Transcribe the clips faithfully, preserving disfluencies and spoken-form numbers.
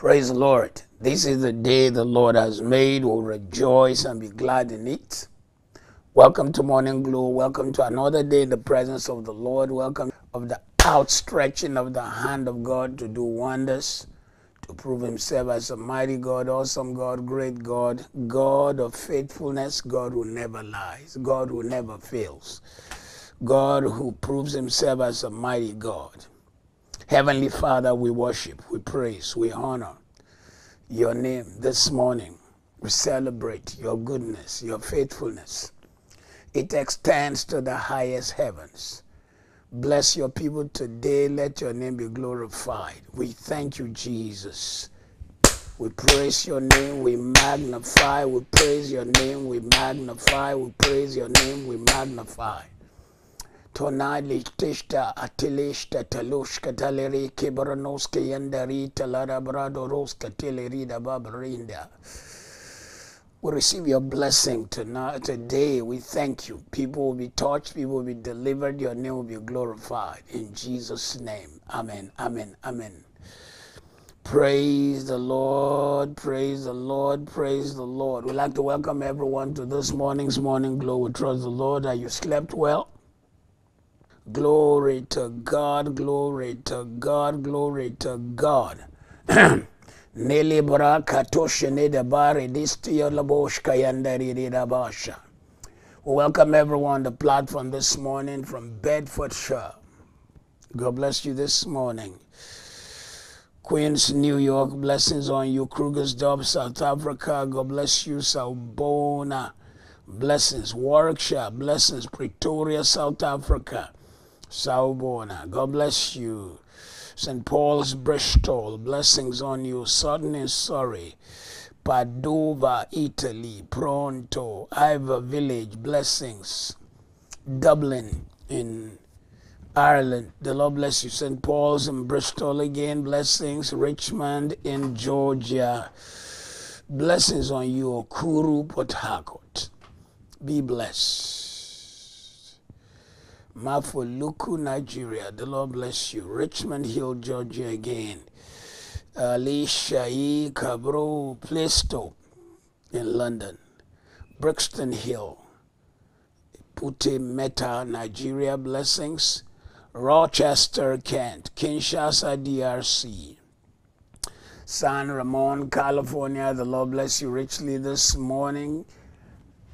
Praise the Lord. This is the day the Lord has made. We'll rejoice and be glad in it. Welcome to Morning Glow. Welcome to another day in the presence of the Lord. Welcome of the outstretching of the hand of God to do wonders, to prove himself as a mighty God, awesome God, great God, God of faithfulness, God who never lies, God who never fails, God who proves himself as a mighty God. Heavenly Father, we worship, we praise, we honor your name this morning. We celebrate your goodness, your faithfulness. It extends to the highest heavens. Bless your people today. Let your name be glorified. We thank you, Jesus. We praise your name. We magnify. We praise your name. We magnify. We praise your name. We magnify. Tonight, Litishta, Atilishta, Talushka, Taleri, Kibranoski, Yandari, Talarabrado, Roska, Telerida, Babarinda. We receive your blessing tonight, today. We thank you. People will be touched. People will be delivered. Your name will be glorified. In Jesus' name. Amen. Amen. Amen. Praise the Lord. Praise the Lord. Praise the Lord. We'd like to welcome everyone to this morning's Morning Glow. We trust the Lord that you slept well. Glory to God. Glory to God. Glory to God. Welcome everyone on the platform this morning from Bedfordshire. God bless you this morning. Queens, New York, blessings on you. Krugersdorp, South Africa, God bless you. Salbona, blessings. Warwickshire, blessings. Pretoria, South Africa, Salbona, God bless you. Saint Paul's, Bristol, blessings on you. Sutton in Surrey, Padova, Italy, Pronto, Ivor Village, blessings. Dublin in Ireland, the Lord bless you. Saint Paul's in Bristol again, blessings. Richmond in Georgia, blessings on you. Okuru Port Harcourt, be blessed. Mafuluku, Nigeria, the Lord bless you. Richmond Hill, Georgia again. Alisha E. Cabro, Plaistow in London. Brixton Hill, Putemeta, Nigeria, blessings. Rochester, Kent. Kinshasa, D R C. San Ramon, California, the Lord bless you richly this morning.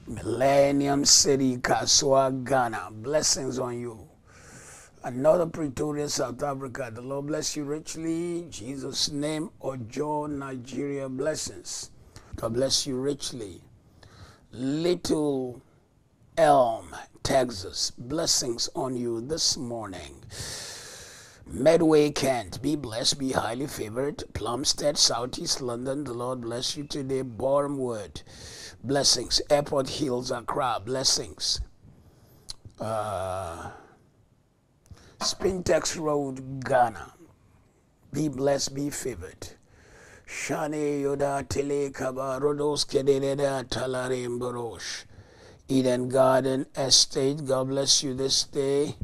Millennium City, Kasoa, Ghana, blessings on you. Another Pretoria, South Africa, the Lord bless you richly. In Jesus' name, Ojo, Nigeria, blessings. God bless you richly. Little Elm, Texas, blessings on you this morning. Medway, Kent, be blessed, be highly favored. Plumstead, Southeast London, the Lord bless you today. Bournemouth, blessings. Airport Hills, Accra, blessings. Uh, Spintex Road, Ghana, be blessed, be favored. Shani Yoda Tele Kaba Rodos Kededa Talarim Barosh, Eden Garden Estate, God bless you this day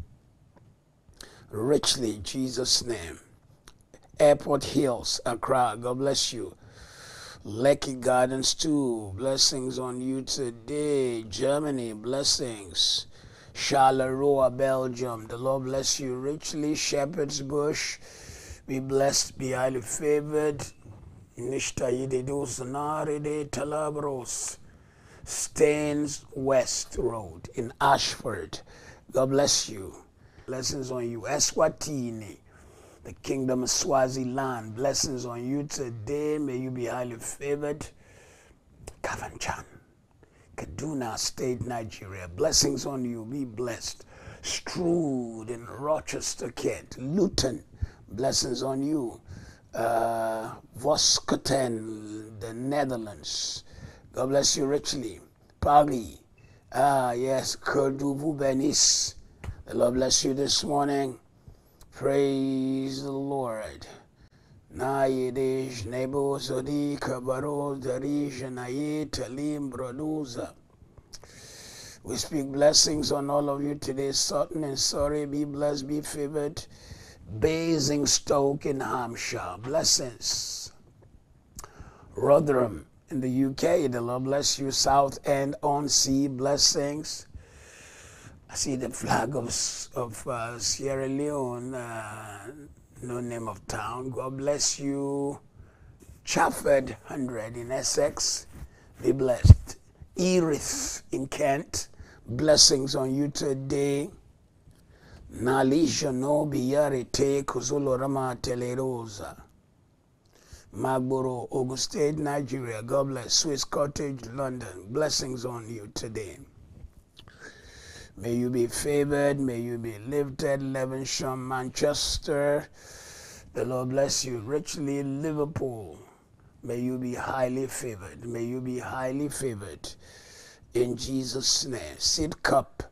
richly, in Jesus' name. Airport Hills, Accra, God bless you. Lecky Gardens too, blessings on you today. Germany, blessings. Charleroi, Belgium, the Lord bless you richly. Shepherd's Bush, be blessed, be highly favored. Staines West Road in Ashford, God bless you. Blessings on you. Eswatini, the Kingdom of Swaziland, blessings on you today. May you be highly favored. Kafanchan, Kaduna State, Nigeria, blessings on you. Be blessed. Strood in Rochester, Kent. Luton, blessings on you. Uh, Voskoten, the Netherlands, God bless you richly. Paris, ah yes, Cordovu, Venice. The Lord bless you this morning. Praise the Lord. We speak blessings on all of you today. Sutton in Surrey, be blessed, be favored. Basingstoke in Hampshire, blessings. Rotherham in the U K. The Lord bless you. South End on Sea, blessings. I see the flag of, of uh, Sierra Leone, uh, no name of town. God bless you. Chafford one hundred in Essex, be blessed. Erith in Kent, blessings on you today. Nali Jono Biyarite Kuzulorama Telerosa. Magboro, Ogun State, Nigeria, God bless. Swiss Cottage, London, blessings on you today. May you be favored, may you be lifted. Levensham, Manchester, the Lord bless you richly. Liverpool, may you be highly favored, may you be highly favored in Jesus' name. Sidcup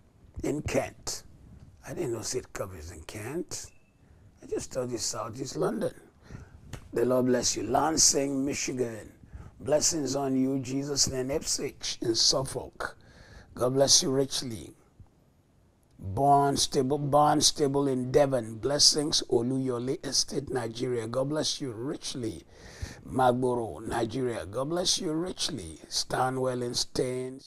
in Kent. I didn't know Sidcup is in Kent. I just thought it's Southeast London. The Lord bless you. Lansing, Michigan. Blessings on you, Jesus' name. Ipswich in Suffolk. God bless you richly. Barnstable, Barnstable in Devon. Blessings, Oluyole Estate, Nigeria. God bless you richly. Magboro, Nigeria. God bless you richly. Stanwell in Staines.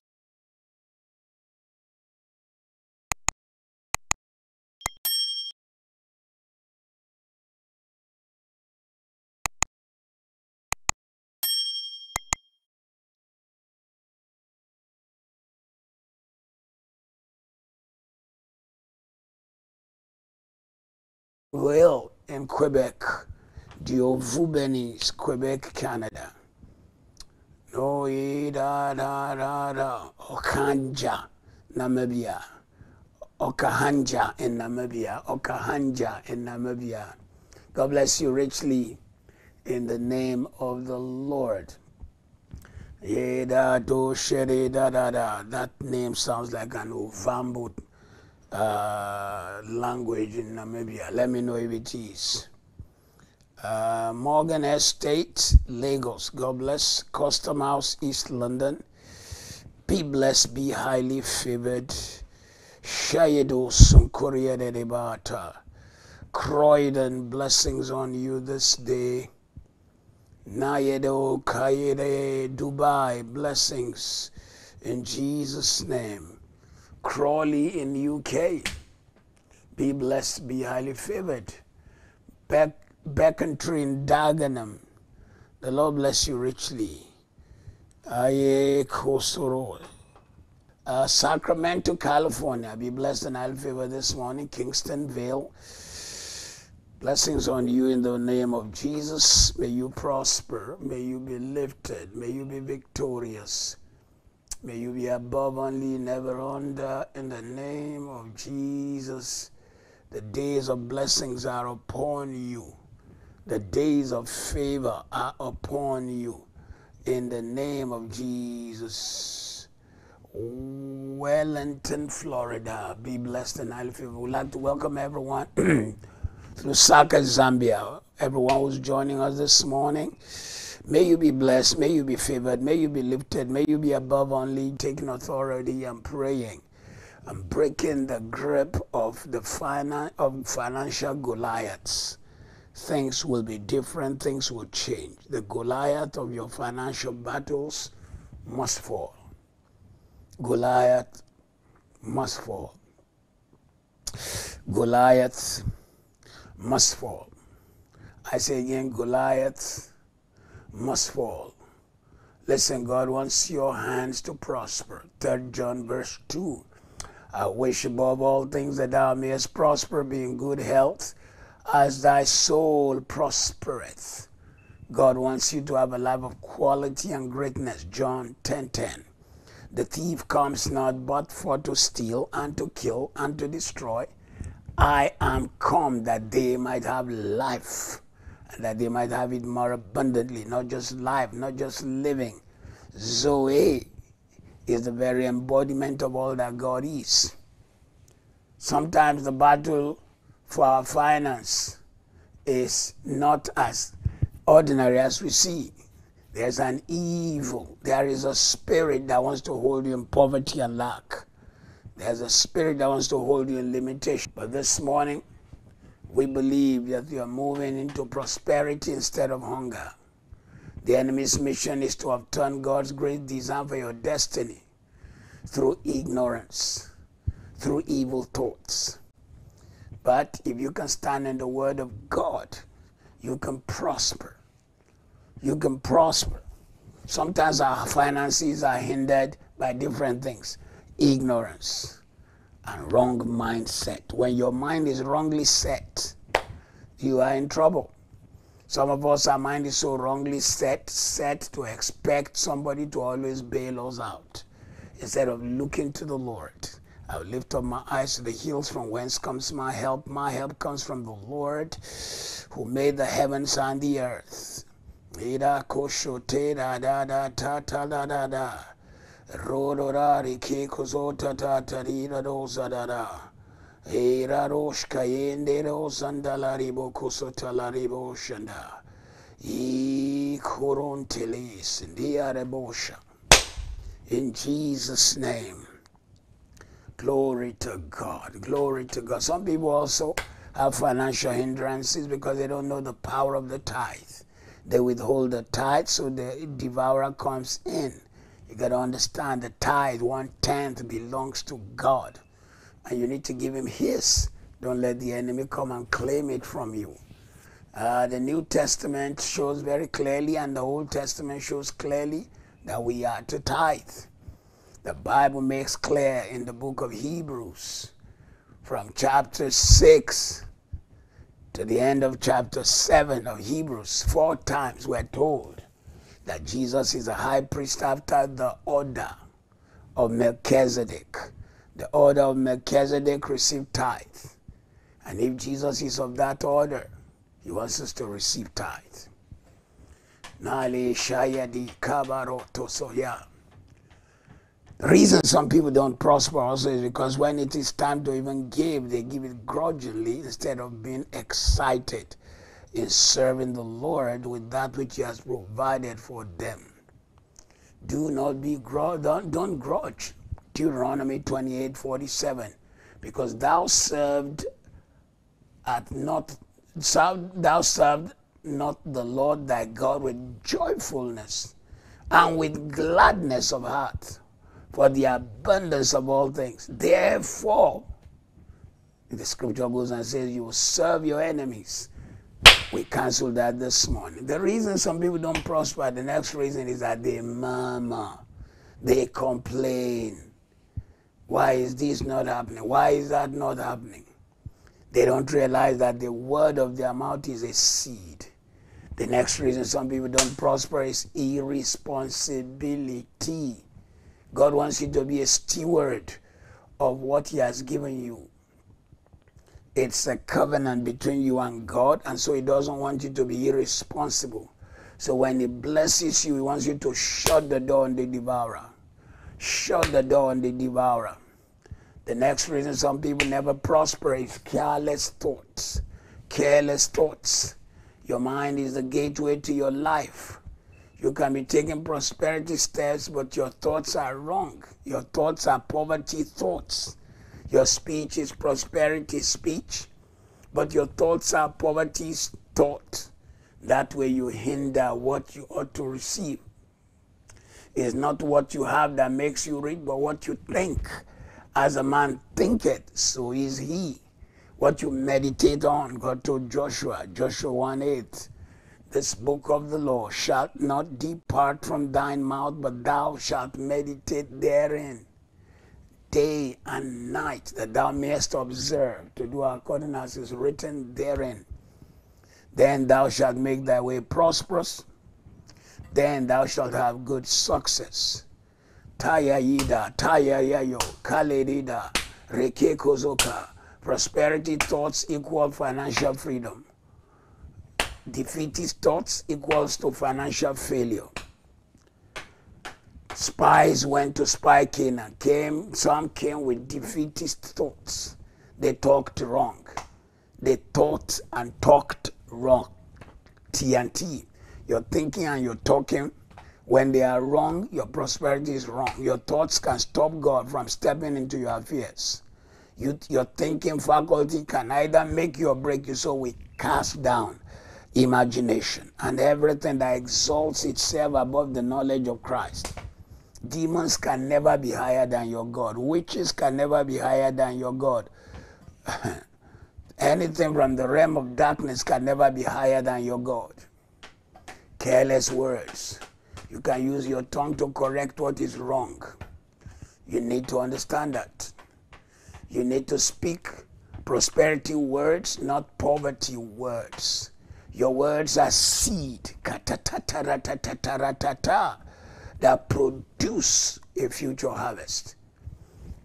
Well, in Quebec, Diovubenis, Quebec, Canada. No, da da da da. Okanja, Namibia. Okahanja in Namibia. Okahanja in Namibia. God bless you richly in the name of the Lord. Ye da do shere da da da. That name sounds like an Ovambo Uh, language in Namibia. Let me know if it is. Uh, Morgan Estate, Lagos. God bless. Custom House, East London. Be blessed, be highly favored. Shayedo Sunkuria de Debata. Croydon, blessings on you this day. Nayedo Kayede, Dubai, blessings in Jesus' name. Crawley in U K, be blessed, be highly favored. Beck, Beckentry in Dagenham, the Lord bless you richly. Aye, Kosoro. Uh, Sacramento, California, be blessed and highly favored this morning. Kingston Vale, blessings on you in the name of Jesus. May you prosper, may you be lifted, may you be victorious. May you be above only, never under, in the name of Jesus. The days of blessings are upon you. The days of favor are upon you, in the name of Jesus. Wellington, Florida, be blessed and highly favored. We'd like to welcome everyone to Lusaka, Zambia. Everyone who's joining us this morning. May you be blessed, may you be favored, may you be lifted, may you be above only, taking authority and praying and breaking the grip of the finan of financial Goliaths. Things will be different, things will change. The Goliath of your financial battles must fall. Goliath must fall. Goliath must fall. I say again, Goliath must fall. Listen, God wants your hands to prosper. Third John verse two. I wish above all things that thou mayest prosper, be in good health, as thy soul prospereth. God wants you to have a life of quality and greatness. John ten ten. The thief comes not but for to steal and to kill and to destroy. I am come that they might have life, that they might have it more abundantly. Not just life, not just living. Zoe is the very embodiment of all that God is. Sometimes the battle for our finance is not as ordinary as we see. There's an evil. There is a spirit that wants to hold you in poverty and lack. There's a spirit that wants to hold you in limitation. But this morning, we believe that you are moving into prosperity instead of hunger. The enemy's mission is to obtain God's great design for your destiny through ignorance, through evil thoughts. But if you can stand in the word of God, you can prosper. You can prosper. Sometimes our finances are hindered by different things. Ignorance and wrong mindset. When your mind is wrongly set, you are in trouble. Some of us, our mind is so wrongly set, set to expect somebody to always bail us out. Instead of looking to the Lord, I will lift up my eyes to the hills from whence comes my help. My help comes from the Lord who made the heavens and the earth. In Jesus' name, glory to God, glory to God. Some people also have financial hindrances because they don't know the power of the tithe. They withhold the tithe, so the devourer comes in. You got to understand the tithe, one-tenth, belongs to God. And you need to give him his. Don't let the enemy come and claim it from you. Uh, the New Testament shows very clearly, and the Old Testament shows clearly, that we are to tithe. The Bible makes clear in the book of Hebrews, from chapter six to the end of chapter seven of Hebrews, four times we're told that Jesus is a high priest after the order of Melchizedek. The order of Melchizedek received tithe. And if Jesus is of that order, he wants us to receive tithe. The reason some people don't prosper also is because when it is time to even give, they give it grudgingly instead of being excited in serving the Lord with that which he has provided for them. Do not be grudge, don't, don't grudge. Deuteronomy twenty-eight forty-seven, because thou served at not served, thou served not the Lord thy God with joyfulness and with gladness of heart for the abundance of all things. Therefore, the scripture goes and says, you will serve your enemies. We canceled that this morning. The reason some people don't prosper, the next reason is that they murmur, they complain. Why is this not happening? Why is that not happening? They don't realize that the word of their mouth is a seed. The next reason some people don't prosper is irresponsibility. God wants you to be a steward of what he has given you. It's a covenant between you and God, and so he doesn't want you to be irresponsible. So when he blesses you, he wants you to shut the door on the devourer. Shut the door on the devourer. The next reason some people never prosper is careless thoughts. Careless thoughts. Your mind is the gateway to your life. You can be taking prosperity steps, but your thoughts are wrong. Your thoughts are poverty thoughts. Your speech is prosperity speech, but your thoughts are poverty thought. That way you hinder what you ought to receive. It's not what you have that makes you rich, but what you think. As a man thinketh, so is he. What you meditate on, God told Joshua, Joshua one eight, this book of the law shalt not depart from thine mouth, but thou shalt meditate therein day and night, that thou mayest observe to do according as is written therein. Then thou shalt make thy way prosperous. Then thou shalt have good success. Taya yida, taya yayo, kalerida, reke kozoka. Prosperity thoughts equal financial freedom. Defeatist thoughts equals to financial failure. Spies went to spy Canaan. Came, some came with defeatist thoughts. They talked wrong. They thought and talked wrong. T and T. Your thinking and your talking, when they are wrong, your prosperity is wrong. Your thoughts can stop God from stepping into your affairs. You, your thinking faculty can either make you or break you, so we cast down imagination, and everything that exalts itself above the knowledge of Christ. Demons can never be higher than your God. Witches can never be higher than your God. Anything from the realm of darkness can never be higher than your God. Careless words. You can use your tongue to correct what is wrong. You need to understand that. You need to speak prosperity words, not poverty words. Your words are seed, that produce a future harvest.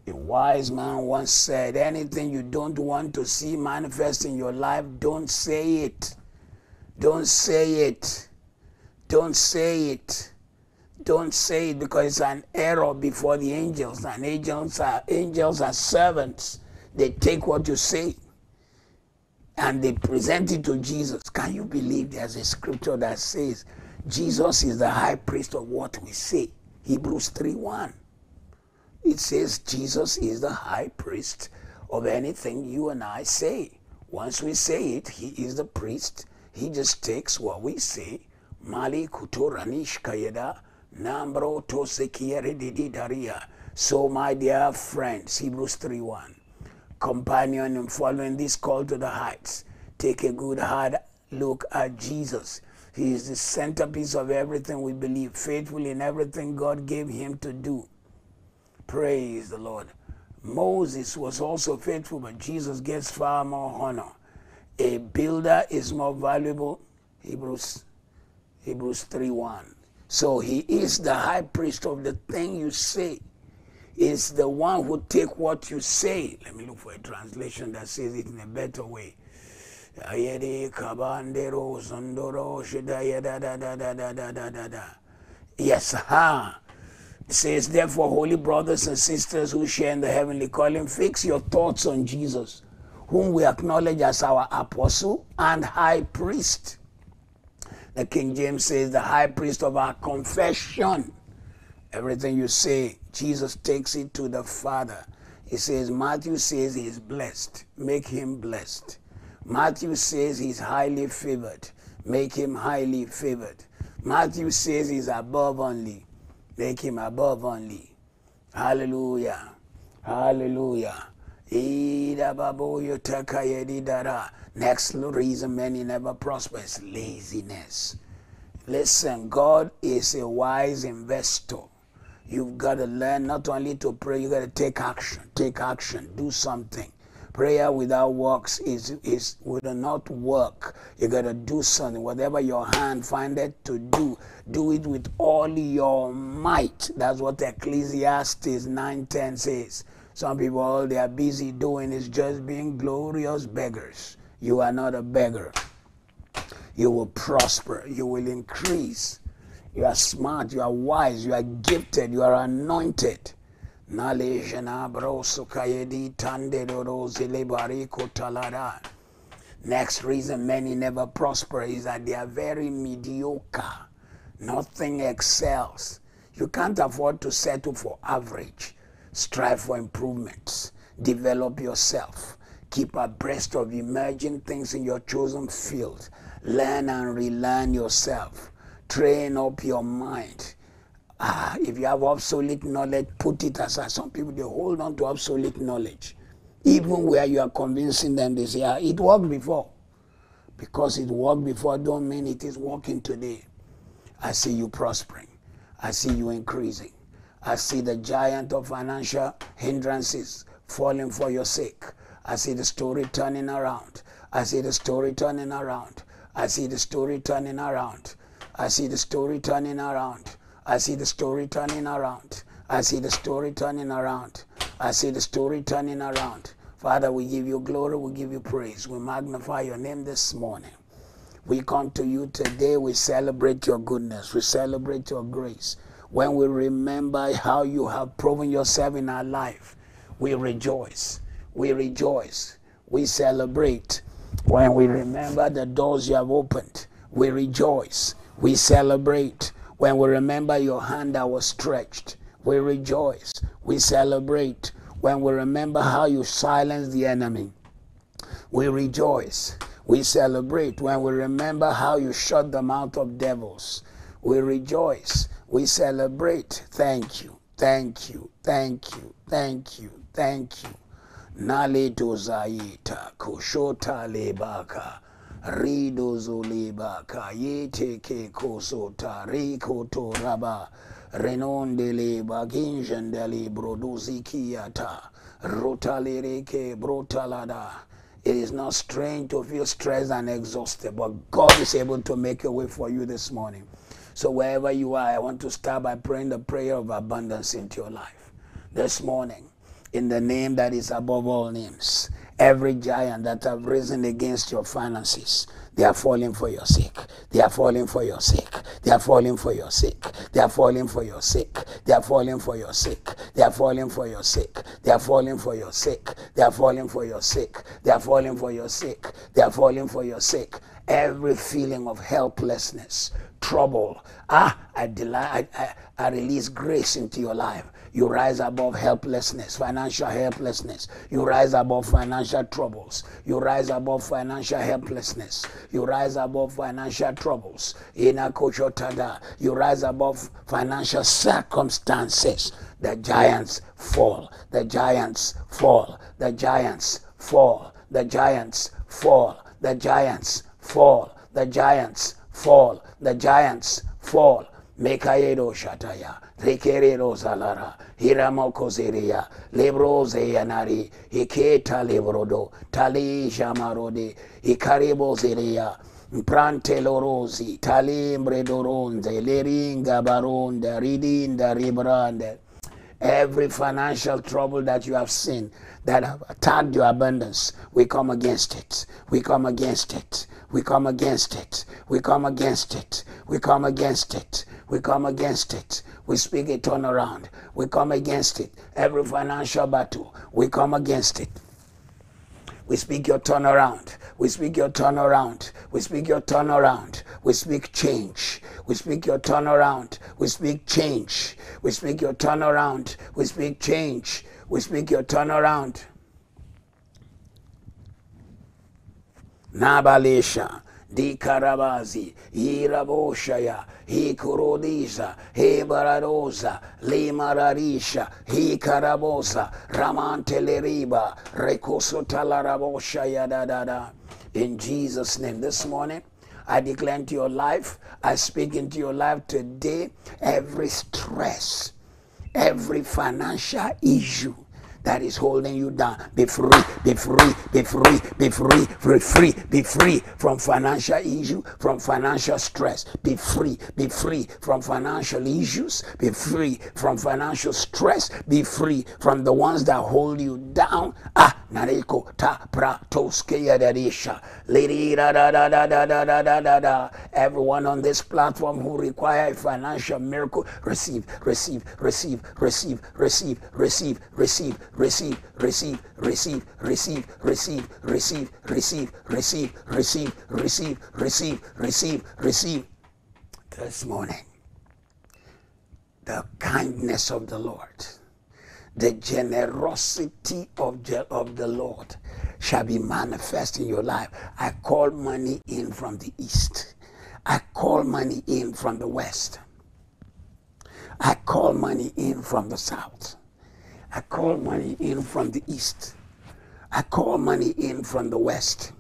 A wise man once said, anything you don't want to see manifest in your life, don't say it. Don't say it. Don't say it. Don't say it, because it's an error before the angels, and angels are, angels are servants. They take what you say and they present it to Jesus. Can you believe there's a scripture that says Jesus is the high priest of what we say? Hebrews three one. It says Jesus is the high priest of anything you and I say. Once we say it, he is the priest. He just takes what we say. Mali kutoranish kayeda nambro tosekiere dididaria. So my dear friends, Hebrews three one. Companion in following this call to the heights, take a good hard look at Jesus. He is the centerpiece of everything we believe, faithful in everything God gave him to do. Praise the Lord. Moses was also faithful, but Jesus gets far more honor. A builder is more valuable, Hebrews three one. So he is the high priest of the thing you say. Is the one who take what you say. Let me look for a translation that says it in a better way. Yes, ha. It says, therefore, holy brothers and sisters who share in the heavenly calling, fix your thoughts on Jesus, whom we acknowledge as our apostle and high priest. The King James says, the high priest of our confession. Everything you say, Jesus takes it to the Father. He says, Matthew says he is blessed. Make him blessed. Matthew says he's highly favored. Make him highly favored. Matthew says he's above only. Make him above only. Hallelujah. Hallelujah. Next reason many never prosper is laziness. Listen, God is a wise investor. You've got to learn not only to pray, you've got to take action. Take action. Do something. Prayer without works is, is will not work. You've got to do something. Whatever your hand findeth to do, do it with all your might. That's what Ecclesiastes nine ten says. Some people, all they are busy doing is just being glorious beggars. You are not a beggar. You will prosper. You will increase. You are smart, you are wise, you are gifted, you are anointed. Next reason many never prosper is that they are very mediocre. Nothing excels. You can't afford to settle for average. Strive for improvements. Develop yourself. Keep abreast of emerging things in your chosen field. Learn and relearn yourself. Train up your mind. Ah, if you have obsolete knowledge, put it aside. Some people, they hold on to obsolete knowledge. Even where you are convincing them, they say, ah, it worked before. Because it worked before don't mean it is working today. I see you prospering. I see you increasing. I see the giant of financial hindrances falling for your sake. I see the story turning around. I see the story turning around. I see the story turning around. I see the story turning around. I see the story turning around. I see the story turning around. I see the story turning around. Father, we give you glory. We give you praise. We magnify your name this morning. We come to you today. We celebrate your goodness. We celebrate your grace. When we remember how you have proven yourself in our life, we rejoice. We rejoice. We celebrate. When we remember the doors you have opened, we rejoice. We celebrate. When we remember your hand that was stretched, we rejoice. We celebrate. When we remember how you silenced the enemy, we rejoice. We celebrate when we remember how you shut the mouth of devils. We rejoice. We celebrate. Thank you. Thank you. Thank you. Thank you. Thank you. Nalito zaita kushota lebaka. Rido zulebaka. Yete ke kosota rikoto raba. Renondele baginjandele broduzikiata. Rotalereke brotalada. It is not strange to feel stressed and exhausted, but God is able to make a way for you this morning. So wherever you are, I want to start by praying the prayer of abundance into your life. This morning, in the name that is above all names, every giant that have risen against your finances, they are falling for your sake. They are falling for your sake. They are falling for your sake. They are falling for your sake. They are falling for your sake. They are falling for your sake. They are falling for your sake. They are falling for your sake. They are falling for your sake. They are falling for your sake. Every feeling of helplessness, trouble, ah, I delight, I, I, I release grace into your life. You rise above helplessness, financial helplessness. You rise above financial troubles. You rise above financial helplessness. You rise above financial troubles. You rise above financial circumstances. The giants fall. The giants fall. The giants fall. The giants fall. The giants fall. The giants fall. The giants fall. Mekaedo Shataya, Rekerero Salara, Hiramoko Zeria, Lebro Zeyanari, Hiketa Lebrodo, Tali Jamarode, Hikarebo Zeria, Prantelo Rosi, Talimbre Doronze, Leringa Baronda, Ridinda Ribrande. Every financial trouble that you have seen that have attacked your abundance, we come against it. We come against it. We come against it. We come against it. We come against it. We come against it. We speak a turnaround. We come against it. Every financial battle, we come against it. We speak your turnaround. We speak your turnaround. We speak your turnaround. We speak change. We speak your turnaround. We speak change. We speak your turnaround. We speak change. We speak your turnaround. Nabalesha, Di Karabazi, Yiraboshaya, He Kurodiza, He Baradosa, Limararisha, He Karabosa, Ramanteleriba, Rekosotalaraboshaya da da da. In Jesus' name, this morning, I declare into your life, I speak into your life today, every stress, every financial issue that is holding you down. Be free, be free, be free, be free, be free, be free from financial issue, from financial stress. Be free, be free from financial issues. Be free from financial stress. Be free from the ones that hold you down. Ah, Nareko ta pra toskeya darisha. Lady da da da da da da da da da. Everyone on this platform who require a financial miracle, receive, receive, receive, receive, receive, receive, receive. Receive, receive, receive, receive, receive, receive, receive, receive, receive, receive, receive, receive, receive. This morning, the kindness of the Lord, the generosity of the Lord shall be manifest in your life. I call money in from the east. I call money in from the west. I call money in from the south. I call money in from the east. I call money in from the west.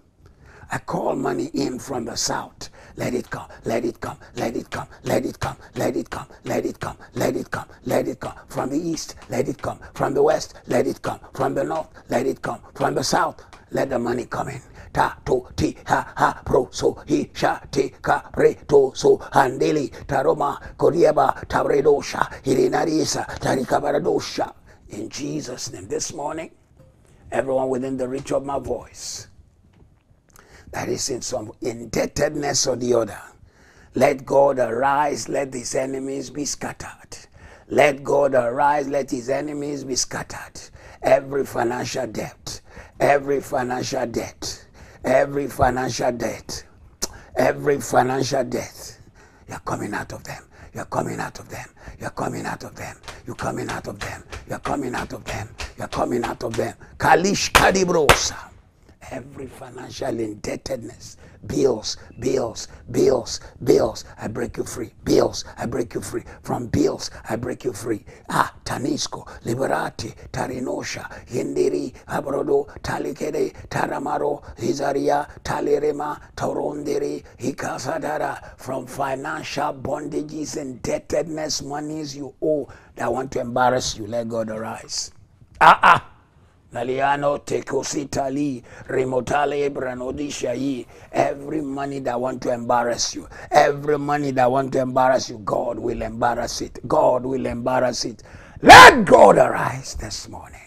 I call money in from the south. Let it come, let it come, let it come, let it come, let it come, let it come, let it come, let it come. From the east, let it come. From the west, let it come. From the north, let it come. From the south, let the money come in. Ta to ti ha ha pro so he sha te ka re to so handeli taroma korieba tabredosha hirinarisa tarikabaradosha. In Jesus' name, this morning, everyone within the reach of my voice that is in some indebtedness or the other, let God arise, let his enemies be scattered. Let God arise, let his enemies be scattered. Every financial debt, every financial debt, every financial debt, every financial debt, you're coming out of them. You're coming out of them. You're coming out of them. You're coming out of them. You're coming out of them. You're coming out of them. Kalish Kadibrosa. every financial indebtedness. Bills, bills, bills, bills, I break you free. Bills, I break you free. From bills, I break you free. Ah, Tanisco, Liberati, Tarinosha, Hindiri, Abrodo, Talikere, Taramaro, Hizaria, Talirema, Torondiri, Hikasadara. From financial bondages, indebtedness, monies you owe that want to embarrass you, let God arise. Ah, ah. Naliano tekositali remotale branodisha ye. Every money that want to embarrass you, every money that want to embarrass you, God will embarrass it. God will embarrass it. Let God arise this morning.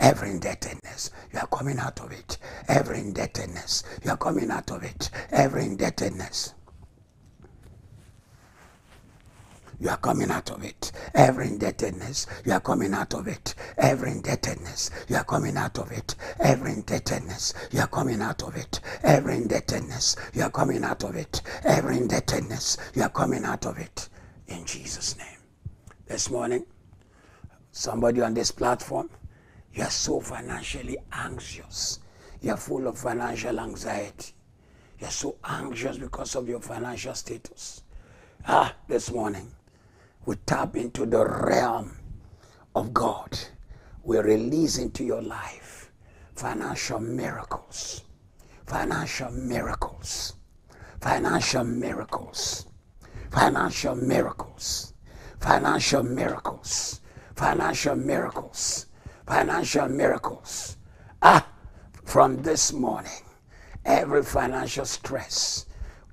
Every indebtedness, you are coming out of it. Every indebtedness, you are coming out of it. Every indebtedness, you are coming out of it. Every indebtedness, you are coming out of it. Every indebtedness, you are coming out of it. Every indebtedness, you are coming out of it. Every indebtedness, you are coming out of it. Every indebtedness, you are coming out of it. In Jesus' name. This morning, somebody on this platform, you are so financially anxious. You are full of financial anxiety. You are so anxious because of your financial status. Ah, this morning, we tap into the realm of God. We release into your life financial miracles, financial miracles, financial miracles, financial miracles, financial miracles, financial miracles, financial miracles. Ah, from this morning, every financial stress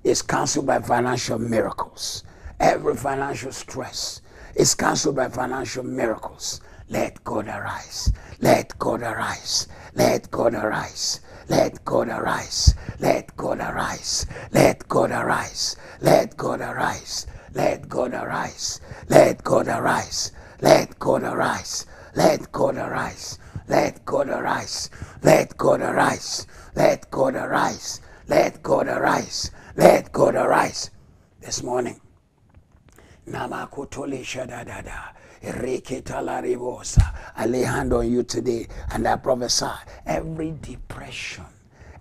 is cancelled by financial miracles. Every financial stress is cancelled by financial miracles. Let God arise. Let God arise. Let God arise. Let God arise. Let God arise. Let God arise. Let God arise. Let God arise. Let God arise. Let God arise. Let God arise. Let God arise. Let God arise. Let God arise. Let God arise. Let God arise. This morning, Namakotole Shadadada, Reketala Rebosa, I lay hand on you today and I prophesy every depression,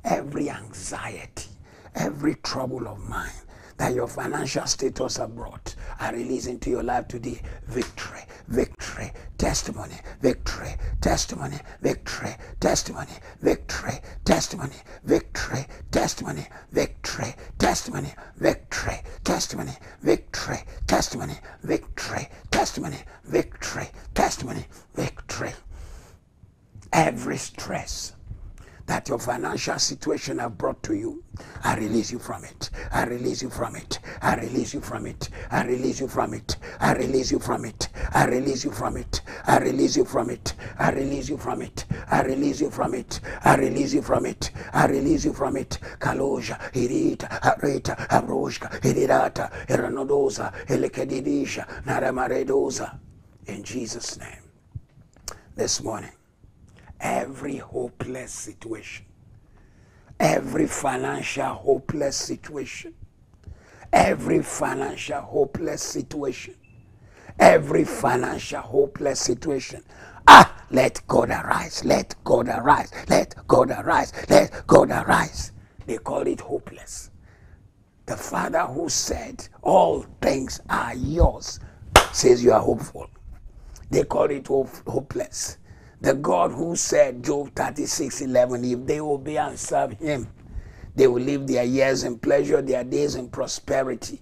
every anxiety, every trouble of mind that your financial status has brought, I release into your life today victory, victory, testimony, victory, testimony, victory, testimony, victory, testimony, victory, testimony, victory, testimony, victory, testimony, victory, testimony, victory, testimony, victory, testimony, victory. Every stress that your financial situation have brought to you, I release you from it. I release you from it. I release you from it. I release you from it. I release you from it. I release you from it. I release you from it. I release you from it. I release you from it. I release you from it. I release you from it. Kaloja, Hirita, Harita, Habroshka, Hirirata, Iranodosa, Elekedirisha, Naramaredosa. In Jesus' name. This morning, every hopeless situation, every financial hopeless situation, every financial hopeless situation, every financial hopeless situation. Ah, let God arise, let God arise, let God arise, let God arise. They call it hopeless. The Father who said, all things are yours, says you are hopeful. They call it hope hopeless. The God who said, Job thirty-six eleven, if they obey and serve him, they will live their years in pleasure, their days in prosperity.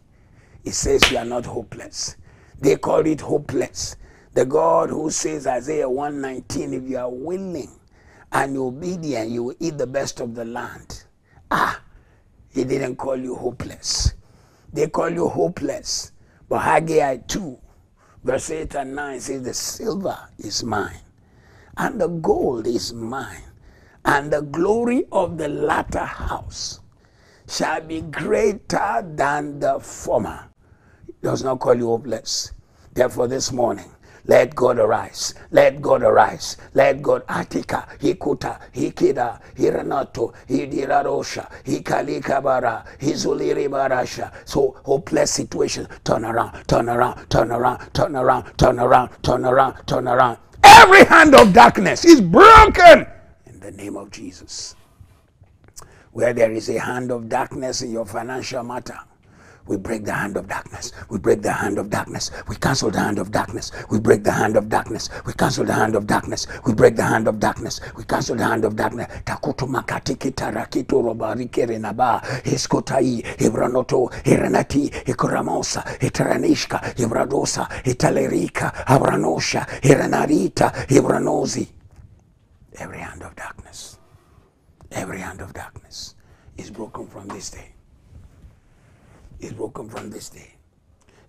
He says you are not hopeless. They call it hopeless. The God who says, Isaiah one nineteen, if you are willing and obedient, you will eat the best of the land. Ah, he didn't call you hopeless. They call you hopeless. But Haggai two, verse eight and nine says, the silver is mine, and the gold is mine, and the glory of the latter house shall be greater than the former. It does not call you hopeless. Therefore this morning, let God arise, let God arise, let God Atika, Hikuta, Hikida, Hiranato, Hidirarosha, Hikalikabara, Hizuliribarasha. So hopeless situation, turn around, turn around, turn around, turn around, turn around, turn around, turn around. Every hand of darkness is broken in the name of Jesus. Where there is a hand of darkness in your financial matter, we break the hand of darkness. We break the hand of darkness. We cancel the hand of darkness. We break the hand of darkness. We cancel the hand of darkness. We break the hand of darkness. We cancel the hand of darkness. Takuto makati kitarakito robarike renaba hiskotai hibranoto hiranati hikuramosa hitaranishka hibradosa hitalerika abranosha hiranarita hibranosi. Every hand of darkness, every hand of darkness is broken from this day. Is broken from this day.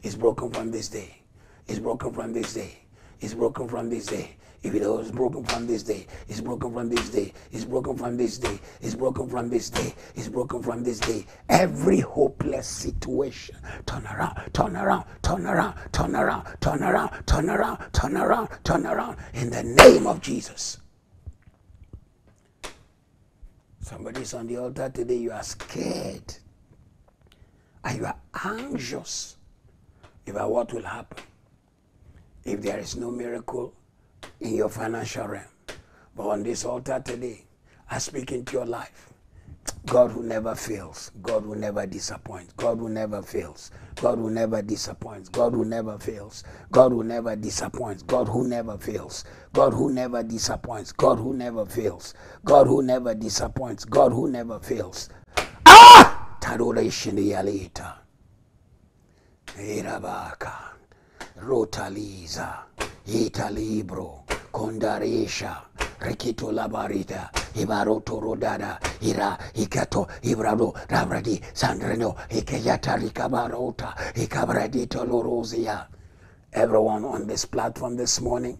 It's broken from this day. It's broken from this day. It's broken from this day. If it was broken from this day, it's broken from this day. It's broken from this day. It's broken from this day. It's broken from this day. Every hopeless situation. Turn around. Turn around. Turn around. Turn around. Turn around. Turn around. Turn around. Turn around. In the name of Jesus. Somebody's on the altar today. You are scared. And you are anxious about what will happen if there is no miracle in your financial realm. But on this altar today, I speak into your life. God who never fails, God who never disappoints, God who never fails, God who never disappoints, God who never fails, God who never disappoints, God who never fails, God who never disappoints, God who never fails, God who never disappoints, God who never fails. Taroration yaleta, Erabaka, Rotaliza, Italibro, Condaresha, Rikito Labarita, Ibaroto Rodada, Ira, Ikato, Ibrado, Rabradi, Sandreno, Ikayata, Ricabarota, Icabradito Lorosia. Everyone on this platform this morning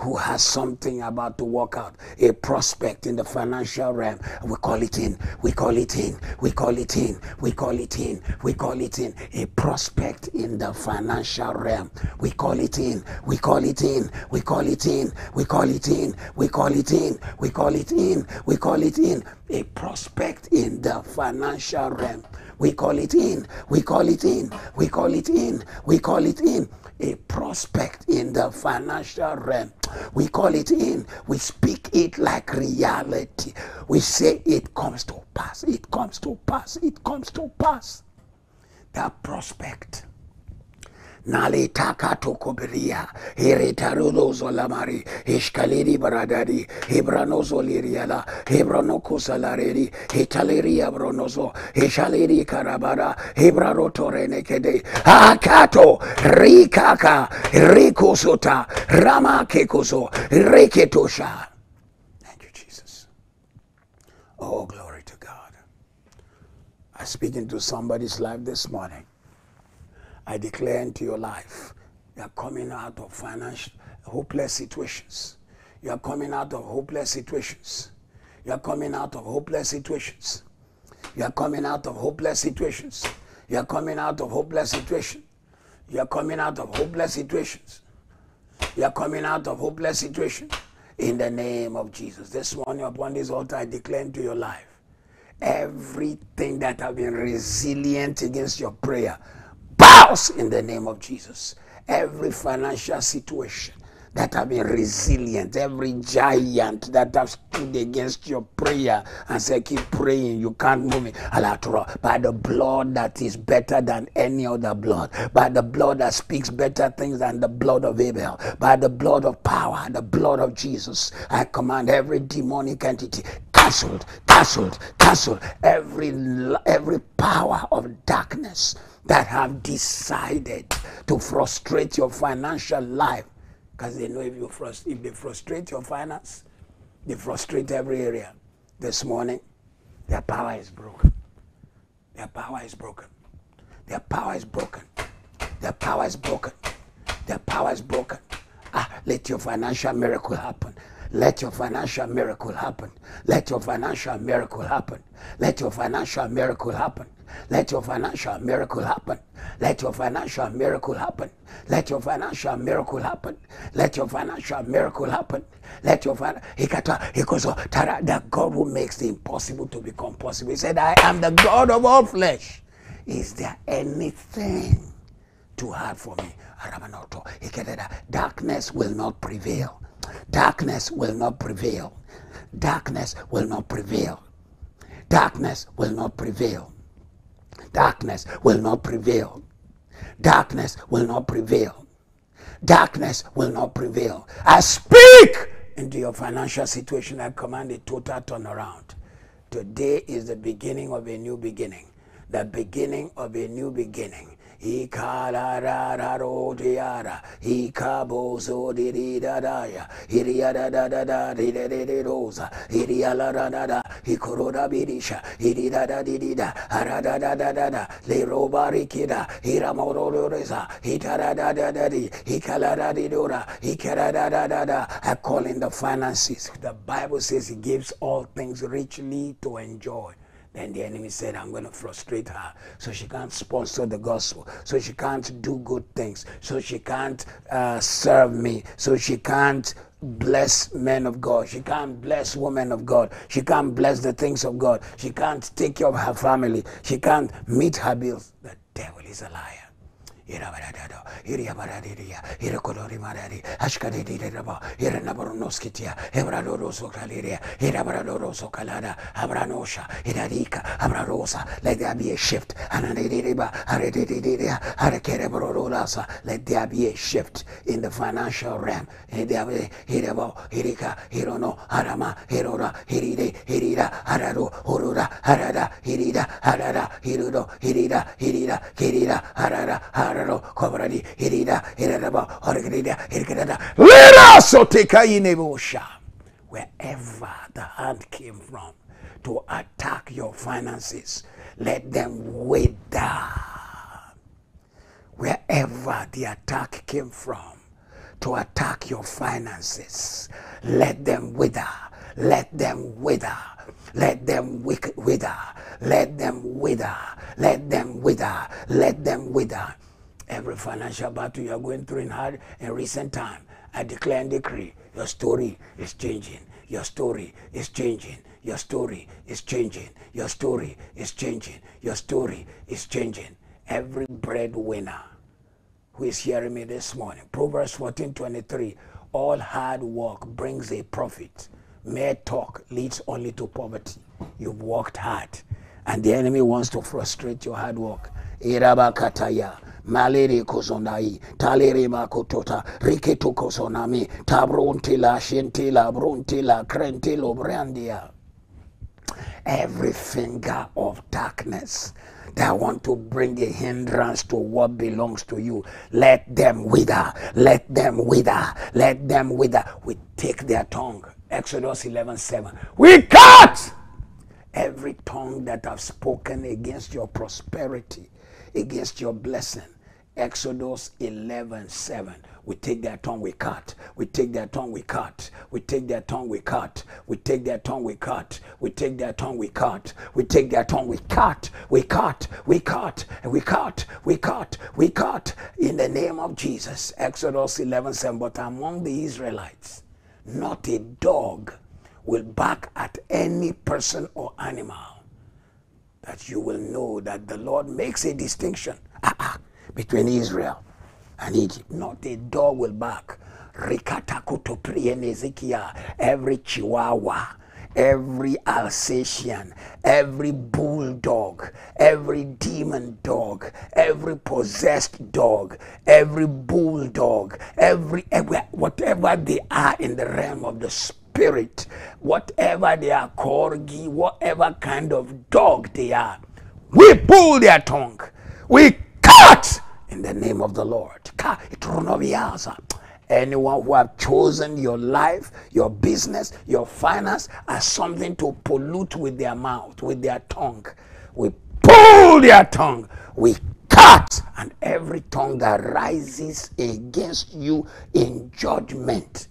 who has something about to work out, a prospect in the financial realm, we call it in, we call it in, we call it in, we call it in, we call it in, a prospect in the financial realm, we call it in, we call it in, we call it in, we call it in, we call it in, we call it in, we call it in, a prospect in the financial realm, we call it in, we call it in, we call it in, we call it in, a prospect in the financial realm. We call it in. We speak it like reality. We say it comes to pass. It comes to pass. It comes to pass. That prospect. Nali takato koberia, heretarudo zolamari, ishkaleri baradari, hebranozo liriala, hebranoko salareri, hetaleria bronozo, heshaleri karabara, hebraroto renekede, hakato, rikaka, rikosota, ramakekoso, reketosha. Thank you, Jesus. Oh, glory to God. I speak into somebody's life this morning. I declare into your life, you are coming out of financial hopeless situations. You are coming out of hopeless situations. You are coming out of hopeless situations. You are coming out of hopeless situations. You are coming out of hopeless situations. You are coming out of hopeless situations. You are coming out of hopeless situations. In the name of Jesus. This morning upon this altar, I declare into your life, everything that have been resilient against your prayer, bows in the name of Jesus. Every financial situation that have been resilient, every giant that have stood against your prayer and said, keep praying, you can't move me. By the blood that is better than any other blood, by the blood that speaks better things than the blood of Abel, by the blood of power, the blood of Jesus, I command every demonic entity, cancelled, cancelled, cancelled, every, every power of darkness that have decided to frustrate your financial life. Because they know if, you frust if they frustrate your finance, they frustrate every area. This morning, their power is broken. Their power is broken. Their power is broken. Their power is broken. Their power is broken. Ah, let your financial miracle happen. Let your financial miracle happen. Let your financial miracle happen. Let your financial miracle happen. Let your financial miracle happen. Let your financial miracle happen. Let your financial miracle happen. Let your financial miracle happen. Let your financial Tara, that God who makes the impossible to become possible. He said, I am the God of all flesh. Is there anything too hard for me? Darkness will not prevail. Darkness will not prevail. Darkness will not prevail. Darkness will not prevail. Darkness will not prevail. Darkness will not prevail. Darkness will not prevail. I speak into your financial situation. I command a total turnaround. Today is the beginning of a new beginning. The beginning of a new beginning. I call in the finances. The Bible says he gives all things richly to enjoy. And the enemy said, I'm going to frustrate her. So she can't sponsor the gospel. So she can't do good things. So she can't uh, serve me. So she can't bless men of God. She can't bless women of God. She can't bless the things of God. She can't take care of her family. She can't meet her bills. The devil is a liar. Let there be a shift. Let there be a shift in the financial realm. Wherever the hand came from to attack your finances, let them wither. Wherever the attack came from to attack your finances, let them wither. Let them wither. Let them wither. Let them wither. Let them wither. Let them wither. Every financial battle you are going through in hard in recent time, I declare and decree, your story is changing. Your story is changing. Your story is changing. Your story is changing. Your story is changing. Every breadwinner who is hearing me this morning, Proverbs fourteen twenty-three, all hard work brings a profit. Mere talk leads only to poverty. You've worked hard, and the enemy wants to frustrate your hard work. Irabakataya. Maleri kozonai, taleri makotota, riketo kozonami, tabronti la shenti la bronti la krenti lo brandia. Every finger of darkness that want to bring a hindrance to what belongs to you, let them wither, let them wither, let them wither. We take their tongue. Exodus eleven seven. We cut every tongue that have spoken against your prosperity, against your blessing. Exodus eleven seven. We take their tongue, we cut. We take their tongue, we cut. We take their tongue, we cut. We take their tongue, we cut. We take their tongue, we cut. We take their tongue, we cut. We cut. We cut. And we cut. We cut. We cut. In the name of Jesus. Exodus eleven seven. But among the Israelites, not a dog will bark at any person or animal, that you will know that the Lord makes a distinction uh-uh, between Israel and Egypt. Not a dog will bark. Every chihuahua, every Alsatian, every bulldog, every demon dog, every possessed dog, every bulldog, every, every whatever they are in the realm of the spirit. Spirit, whatever they are, corgi, whatever kind of dog they are, we pull their tongue. We cut in the name of the Lord. Anyone who have chosen your life, your business, your finance as something to pollute with their mouth, with their tongue, we pull their tongue. We cut. And every tongue that rises against you in judgment,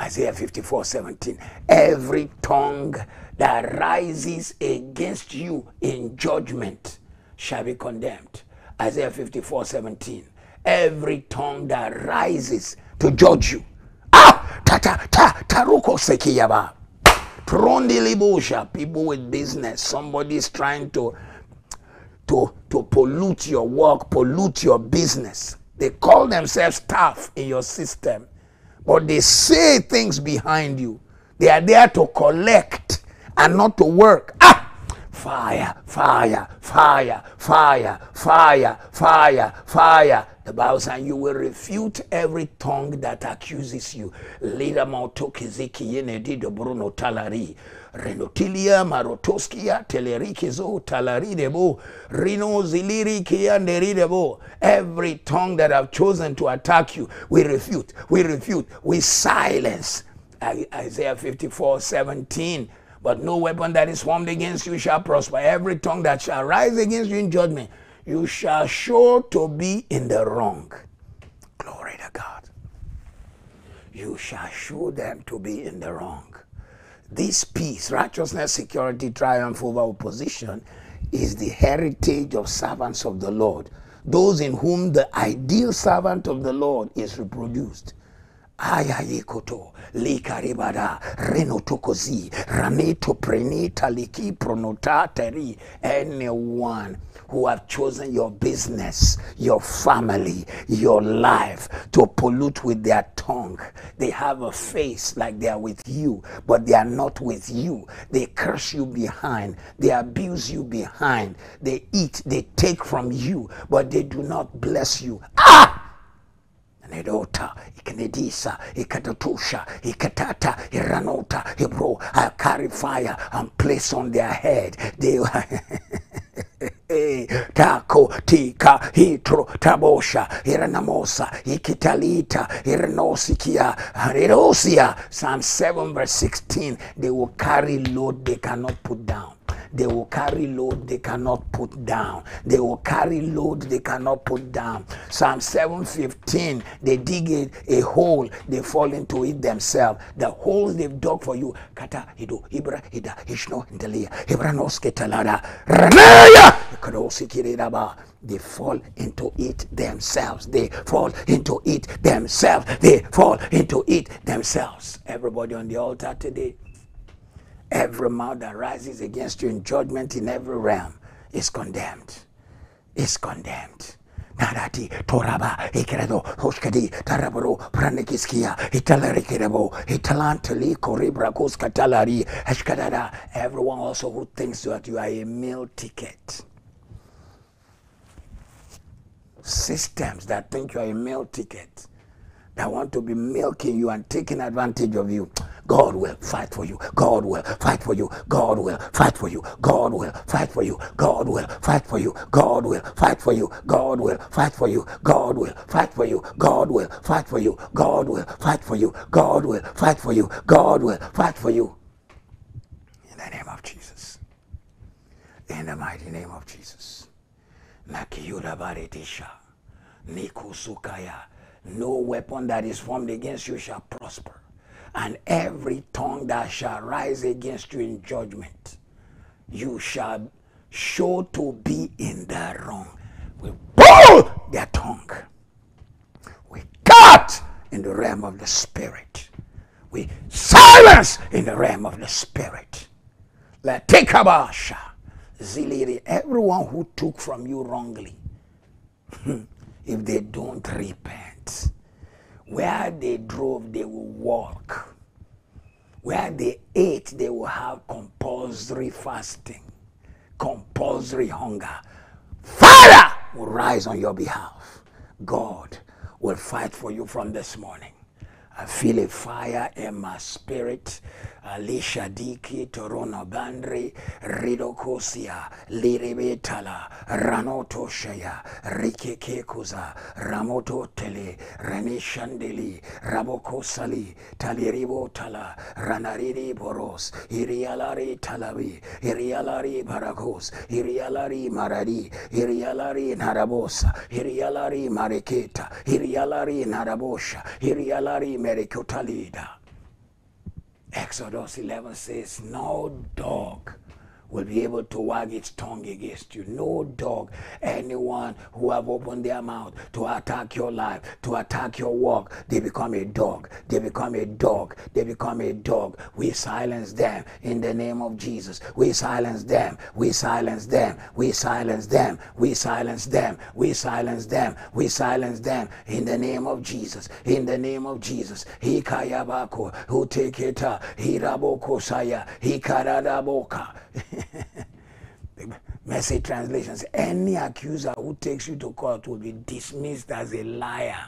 Isaiah fifty-four seventeen. Every tongue that rises against you in judgment shall be condemned. Isaiah fifty-four seventeen. Every tongue that rises to judge you. Ah! Ta ta ta taruko sekiyaba. Trondilibusha. People with business. Somebody's trying to, to, to pollute your work, pollute your business. They call themselves staff in your system. But they say things behind you. They are there to collect and not to work. Ah! Fire, fire, fire, fire, fire, fire, fire. The Bible says, you will refute every tongue that accuses you. Lida motokiziki yenedido bruno talari. Renotilia marotoskia telerikizo talaridebo. Rino zilirikia neridebo. Every tongue that have chosen to attack you, we refute, we refute, we silence. Isaiah fifty-four, seventeen. But no weapon that is formed against you shall prosper. Every tongue that shall rise against you in judgment, you shall sure to be in the wrong. Glory to God. You shall show them to be in the wrong. This peace, righteousness, security, triumph over opposition is the heritage of servants of the Lord, those in whom the ideal servant of the Lord is reproduced. Aya yekoto, likaribada, renotokozi, raneto prenita liki pronotateri. Anyone who have chosen your business, your family, your life to pollute with their tongue. They have a face like they are with you, but they are not with you. They curse you behind. They abuse you behind. They eat, they take from you, but they do not bless you. Ah! Nedota, Ikenedisa, Ikatatusha, Ikatata, Iranota, Hebrew, I carry fire and place on their head. They Taco, Tika, Hitro, Tabosha, Iranamosa, Ikitalita, Iranosikia, Hanerosia. Psalm seven verse sixteen, they will carry load they cannot put down. They will carry load they cannot put down. They will carry load they cannot put down. Psalm seven fifteen, they dig a, a hole, they fall into it themselves. The holes they've dug for you. Kata hido ibra hida hishno intelia ibranoske talada ranaya. They fall into it themselves. They fall into it themselves. They fall into it themselves. Everybody on the altar today. Every mouth that rises against you in judgment in every realm is condemned. Is condemned. Narati Toraba Ikeredo Hoshkadi Tarabro Pranikiskia Italarikirebo Italantali Koribracos Catalari Hashkadada. Everyone also who thinks that you are a meal ticket. Systems that think you are a meal ticket. That want to be milking you and taking advantage of you. God will fight for you. God will fight for you. God will fight for you. God will fight for you. God will fight for you. God will fight for you. God will fight for you. God will fight for you. God will fight for you. God will fight for you. God will fight for you. God will fight for you. In the name of Jesus. In the mighty name of Jesus. Nakiyura Baredisha. Nikusukaya. No weapon that is formed against you shall prosper. And every tongue that shall rise against you in judgment, you shall show to be in the wrong. We pull their tongue. We cut in the realm of the spirit. We silence in the realm of the spirit. Latikabasha. Ziliri, everyone who took from you wrongly, if they don't repent, where they drove, they will walk. Where they ate, they will have compulsory fasting, compulsory hunger. Father will rise on your behalf. God will fight for you from this morning. I feel a fire in my spirit. Alisha Diki, Torona Bandri, Ridokosia, Liribetala, Ranoto Shaya, Rike Kekuza, Ramoto Tele, Renishandeli, Rabokosali, Taliribo Tala, Ranariri Boros, Irialari Talabi, Irialari Baragos, Irialari Maradi, Irialari Narabosa, Irialari Mariketa, Irialari Narabosha, Irialari Merikotalida. Exodus eleven says, no dog will be able to wag its tongue against you. No dog. Anyone who have opened their mouth to attack your life, to attack your work, they become a dog. They become a dog. They become a dog. We silence them in the name of Jesus. We silence them. We silence them. We silence them. We silence them. We silence them. We silence them in the name of Jesus. In the name of Jesus. Hikayabako, Huteketa, Hirabokosaya, Hikaradaboka. Message translations. Any accuser who takes you to court will be dismissed as a liar.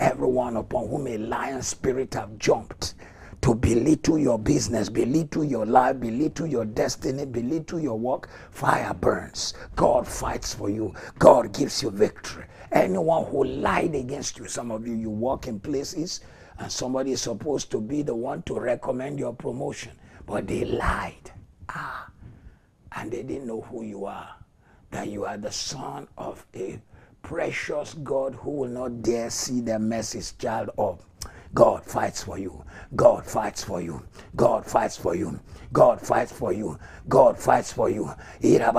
Everyone upon whom a lion spirit have jumped to belittle your business, belittle your life, belittle your destiny, belittle your work, fire burns. God fights for you. God gives you victory. Anyone who lied against you, some of you, you work in places and somebody is supposed to be the one to recommend your promotion, but they lied. Ah. And they didn't know who you are, that you are the son of a precious God who will not dare see the mess his child up. God fights for you. God fights for you. God fights for you. God fights for you. God fights for you. In the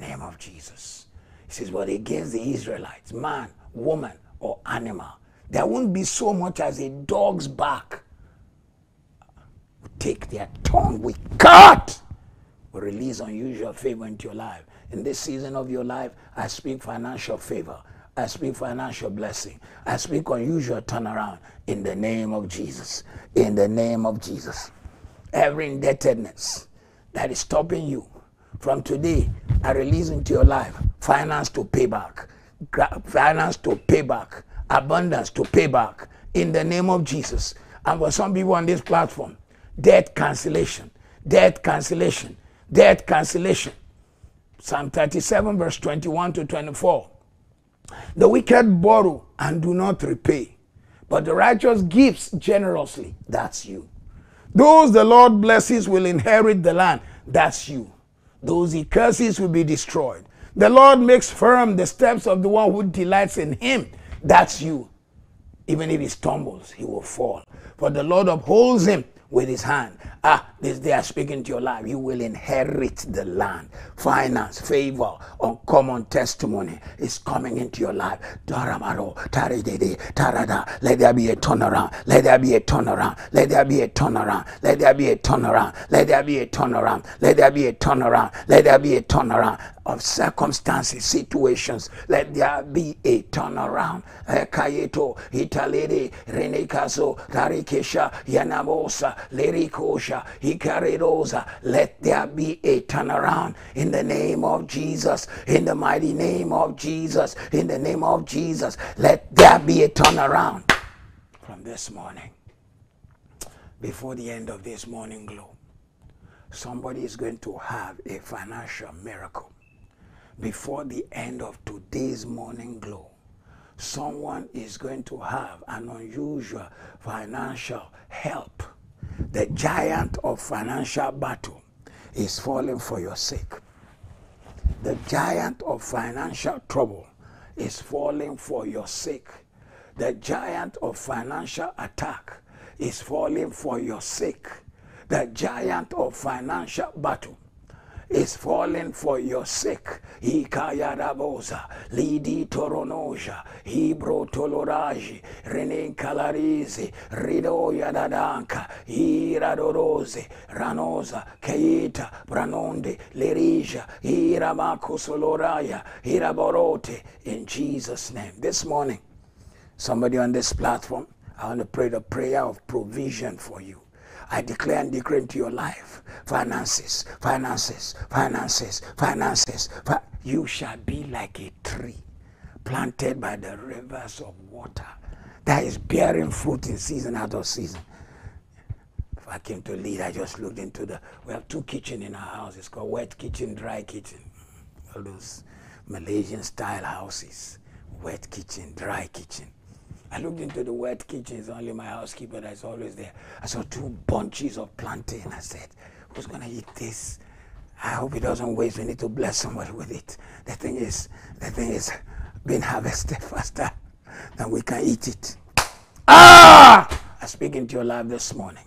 name of Jesus. He says, but against the Israelites, man, woman, or animal, there won't be so much as a dog's bark. We take their tongue, we cut, we release unusual favor into your life. In this season of your life, I speak financial favor. I speak financial blessing. I speak unusual turnaround in the name of Jesus. In the name of Jesus. Every indebtedness that is stopping you from today, I release into your life finance to pay back. Finance to pay back. Abundance to pay back in the name of Jesus. And for some people on this platform, debt cancellation, debt cancellation, debt cancellation. Psalm thirty-seven verse twenty-one to twenty-four. The wicked borrow and do not repay, but the righteous gives generously. That's you. Those the Lord blesses will inherit the land. That's you. Those he curses will be destroyed. The Lord makes firm the steps of the one who delights in him. That's you. Even if he stumbles, he will fall. For the Lord upholds him with his hand. Ah, this day I speak into your life. You will inherit the land. Finance, favor, uncommon testimony is coming into your life. Let there be a turnaround. Let there be a turnaround. Let there be a turnaround. Let there be a turnaround. Let there be a turnaround. Let there be a turnaround. Let there be a turnaround of circumstances, situations. Let there be a turnaround. Kayeto, Italere, Renekaso, Tarikesha, Yanamosa, Lerikosha, Hikarerosa. Let there be a turnaround in the name of Jesus, in the mighty name of Jesus, in the name of Jesus. Let there be a turnaround from this morning. Before the end of this morning glow, somebody is going to have a financial miracle. Before the end of today's morning glow, someone is going to have an unusual financial help. The giant of financial battle is falling for your sake. The giant of financial trouble is falling for your sake. The giant of financial attack is falling for your sake. The giant of financial battle is falling for your sake. Ikaya Rabosa, Lidi Toronoja, Hebro Toloraji, Renin Calarizi, Rido Yadadanka, Iradorose, Ranosa, Keita, Branonde, Lerija, Iramako Soloraya, Iraborote, in Jesus' name. This morning, somebody on this platform, I want to pray the prayer of provision for you. I declare and decree into your life, finances, finances, finances, finances. Fi you shall be like a tree planted by the rivers of water that is bearing fruit in season out of season. If I came to lead, I just looked into the, we have two kitchens in our house. It's called wet kitchen, dry kitchen. All those Malaysian style houses, wet kitchen, dry kitchen. I looked into the wet kitchen. It's only my housekeeper that's always there. I saw two bunches of plantain. I said, who's going to eat this? I hope it doesn't waste. We need to bless somebody with it. The thing is, the thing is being harvested faster than we can eat it. Ah! I speak into your life this morning.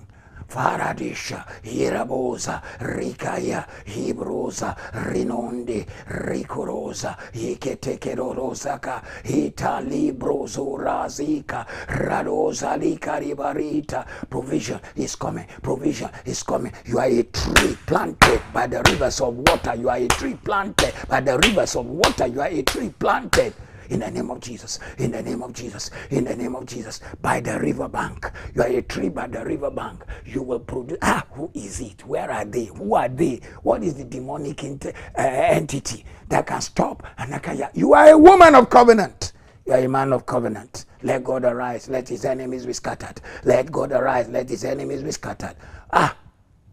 Faradisha, Irabosa, Rikaya, Hebrosa, Rinonde, Rikorosa, Iketekerosaka, Italibrosorazika, Radosa, Likaribarita. Provision is coming, provision is coming. You are a tree planted by the rivers of water. You are a tree planted by the rivers of water. You are a tree planted in the name of Jesus, in the name of Jesus, in the name of Jesus, by the riverbank. You are a tree by the riverbank. You will produce. Ah, who is it? Where are they? Who are they? What is the demonic uh, entity that can stop? You are a woman of covenant. You are a man of covenant. Let God arise, let his enemies be scattered. Let God arise, let his enemies be scattered. Ah,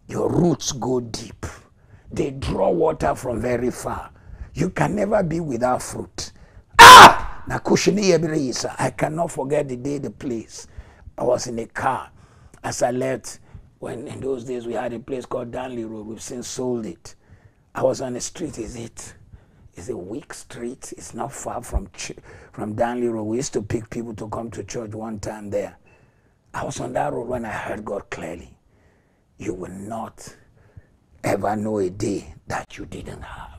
your roots go deep. They draw water from very far. You can never be without fruit. Ah! I cannot forget the day, the place. I was in a car as I left. When in those days we had a place called Danley Road. We've since sold it. I was on the street. Is it? It's a weak street. It's not far from from Danley Road. We used to pick people to come to church one time there. I was on that road when I heard God clearly. You will not ever know a day that you didn't have.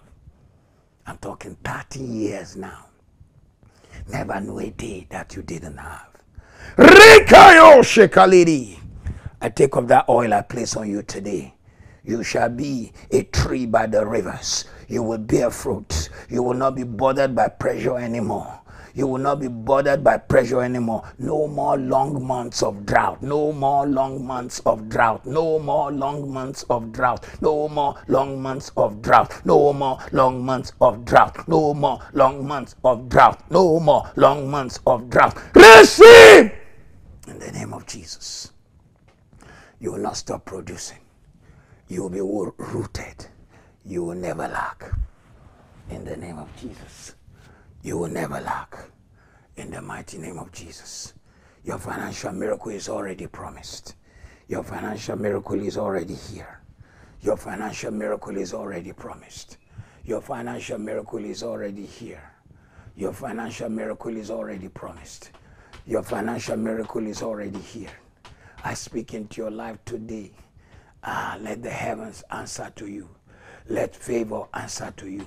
I'm talking thirty years now. Never know a day that you didn't have. Rikayo Shekalidi. I take of that oil I place on you today. You shall be a tree by the rivers. You will bear fruit. You will not be bothered by pressure anymore. You will not be bothered by pressure anymore. No more long months of drought. No more long months of drought. No more long months of drought. No more long months of drought. No more long months of drought. No more long months of drought. No more long months of drought. Receive! In the name of Jesus. You will not stop producing. You will be rooted. You will never lack. In the name of Jesus. You will never lack. In the mighty name of Jesus. Your financial miracle is already promised. Your financial miracle is already here. Your financial miracle is already promised. Your financial miracle is already here. Your financial miracle is already promised. Your financial miracle is already here. I speak into your life today. Ah, let the heavens answer to you. Let favor answer to you.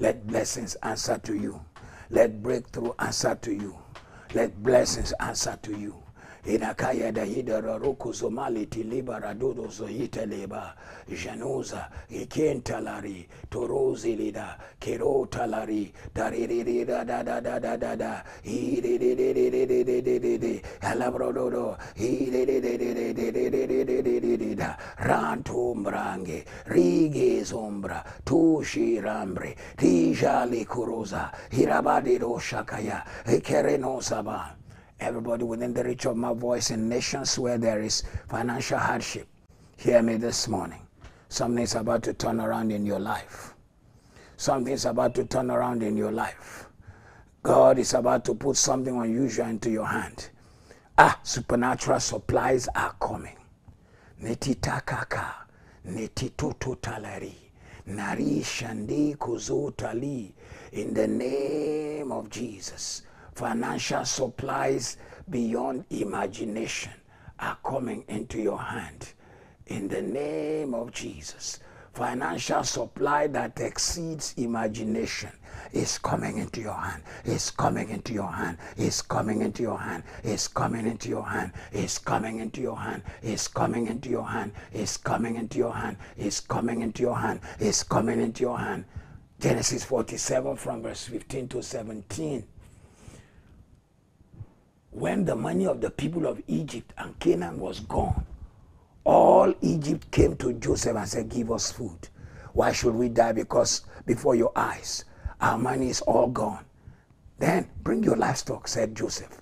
Let blessings answer to you. Let breakthrough answer to you. Let blessings answer to you. Inakaya da hidara roku zomali tiliba radodo zoyita leba janoza iken talari torozi lida kero talari dariri da da da da da da da iri de de de de de de de de de halabrododo iri de de de de de de de de de de da rantumbrange rige zombra tushi rambre tijali kuroza hirabadi roshakaya ikereno saba. Everybody within the reach of my voice in nations where there is financial hardship, hear me this morning. Something's about to turn around in your life. Something's about to turn around in your life. God is about to put something unusual into your hand. Ah, supernatural supplies are coming. Netitakaka, netitototalari, nari shandi kuzutali. In the name of Jesus. Financial supplies beyond imagination are coming into your hand. In the name of Jesus. Financial supply that exceeds imagination is coming into your hand. It's coming into your hand. It's coming into your hand. It's coming into your hand. It's coming into your hand. It's coming into your hand. It's coming into your hand. It's coming into your hand. It's coming into your hand. Genesis forty-seven from verse fifteen to seventeen. When the money of the people of Egypt and Canaan was gone, all Egypt came to Joseph and said, give us food. Why should we die because before your eyes? Our money is all gone. Then bring your livestock, said Joseph.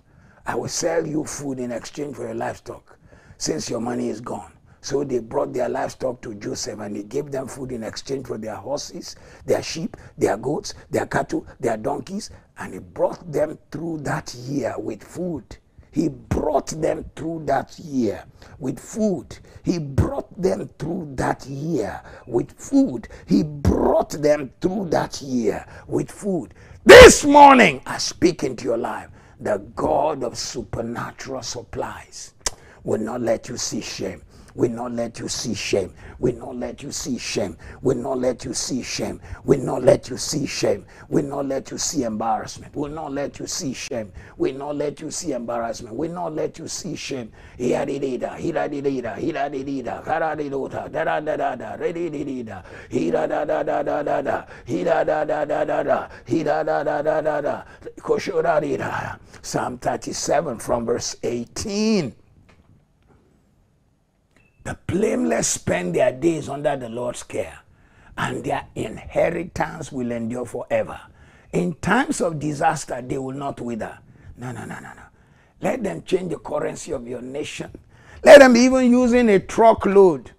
I will sell you food in exchange for your livestock, since your money is gone. So they brought their livestock to Joseph and he gave them food in exchange for their horses, their sheep, their goats, their cattle, their donkeys. And he brought them through that year with food. He brought them through that year with food. He brought them through that year with food. He brought them through that year with food. This morning, I speak into your life, the God of supernatural supplies will not let you see shame. We not let you see shame. We not let you see shame. We not let you see shame. We not let you see shame. We not let you see embarrassment. We not let you see shame. We not let you see embarrassment. We not let you see shame. Hira dida, hira dida, hira dida, hara dida, da da da da, ready dida, hira da da da da da da, hira da da da da da, hira da da da da da, koshura dida. Psalm thirty-seven from verse eighteen. The blameless spend their days under the Lord's care, and their inheritance will endure forever. In times of disaster, they will not wither. No, no, no, no, no. Let them change the currency of your nation. Let them be even using a truckload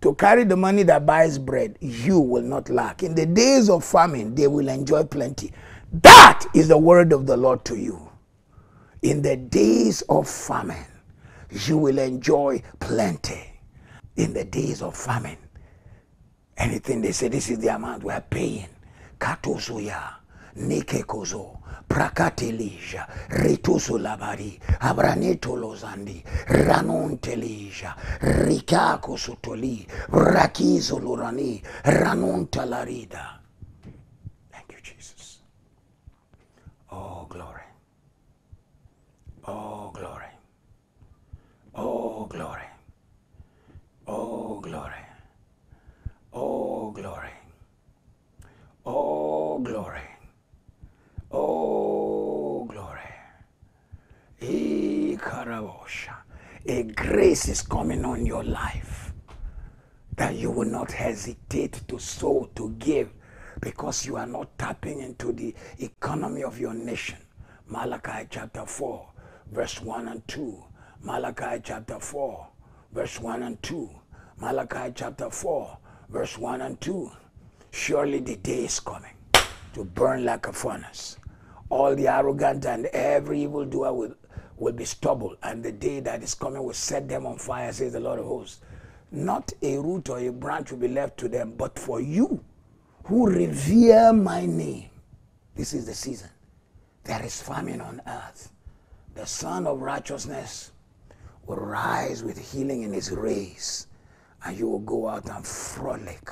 to carry the money that buys bread. You will not lack. In the days of famine, they will enjoy plenty. That is the word of the Lord to you. In the days of famine, you will enjoy plenty. In the days of famine, anything they say, this is the amount we are paying. Katosuya, Nikekozo, Prakatelija, Ritusulabari, Abranetolozandi, Ranontelija, Rikakosutoli, Rakizolurani, Ranontalarida. Thank you, Jesus. Oh, glory. Oh, glory. Oh, glory. Oh, glory. Oh, glory. Oh, glory. Oh, glory. E Karabosha. A grace is coming on your life that you will not hesitate to sow, to give, because you are not tapping into the economy of your nation. Malachi chapter four, verse one and two. Malachi chapter four, verse one and two. Malachi chapter four, verse one and two. Surely the day is coming to burn like a furnace. All the arrogant and every evildoer will, will be stubble, and the day that is coming will set them on fire, says the Lord of hosts. Not a root or a branch will be left to them, but for you who revere my name. This is the season. There is famine on earth. The Son of Righteousness will rise with healing in his rays, and you will go out and frolic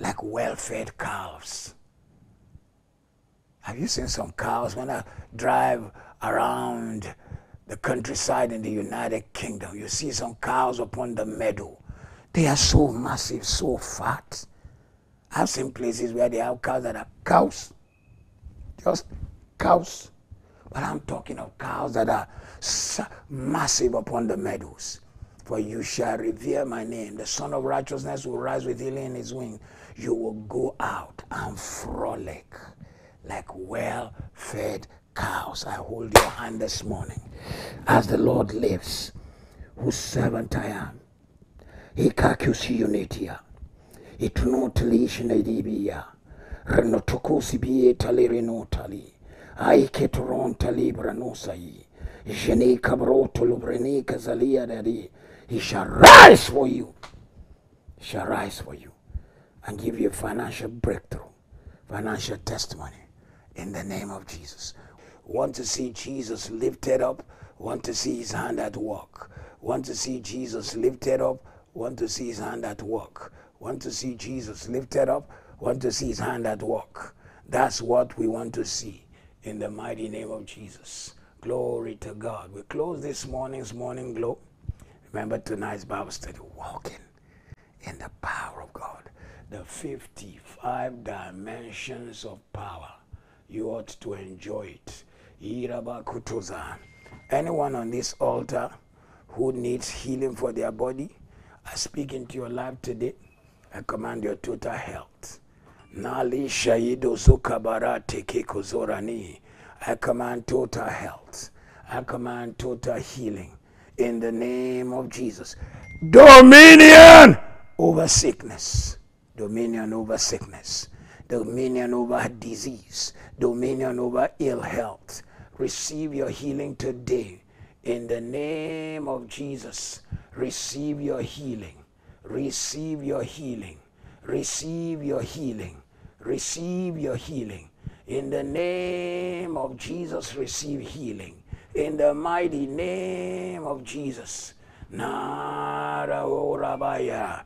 like well-fed calves. Have you seen some cows? When I drive around the countryside in the United Kingdom, you see some cows upon the meadow. They are so massive, so fat. I've seen places where they have cows that are cows, just cows. But I'm talking of cows that are massive upon the meadows. For you shall revere my name. The Son of Righteousness will rise with healing in his wing. You will go out and frolic like well-fed cows. I hold your hand this morning. As the Lord lives, whose servant I am, ikakusiunetia, itunotlishinedibia, renotokusibi talerenotali, aiketoron talibranosai, Jenny Cabroto Lubreni Casalia Daddy. He shall rise for you. He shall rise for you and give you a financial breakthrough, financial testimony in the name of Jesus. Want to see Jesus lifted up? Want to see his hand at work? Want to see Jesus lifted up? Want to see his hand at work? Want to see Jesus lifted up? Want to see his hand at work? That's what we want to see in the mighty name of Jesus. Glory to God. We close this morning's Morning Glow. Remember tonight's Bible study, walking in the power of God. The fifty-five dimensions of power. You ought to enjoy it. Anyone on this altar who needs healing for their body, I speak into your life today. I command your total health. I command total health. I command total healing in the name of Jesus. Dominion over sickness. Dominion over sickness. Dominion over disease. Dominion over ill health. Receive your healing today in the name of Jesus. Receive your healing. Receive your healing. Receive your healing. Receive your healing. In the name of Jesus, receive healing. In the mighty name of Jesus, Nara Orabaya,